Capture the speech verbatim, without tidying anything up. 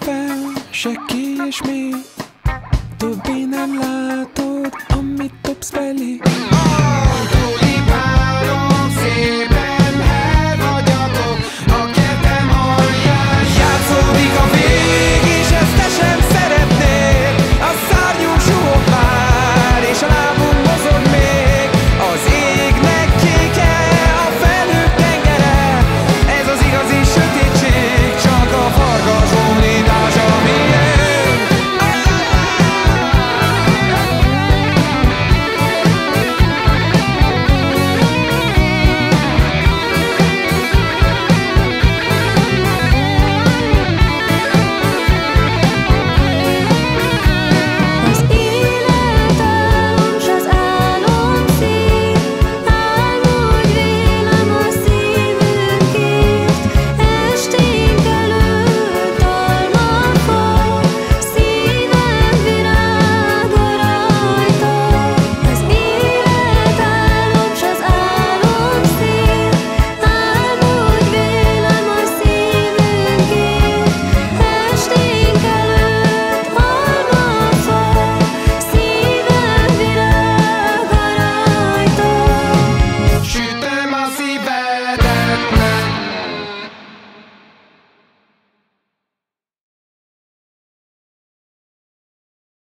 päev, šäkis me, tubinam latud, ommitub speli.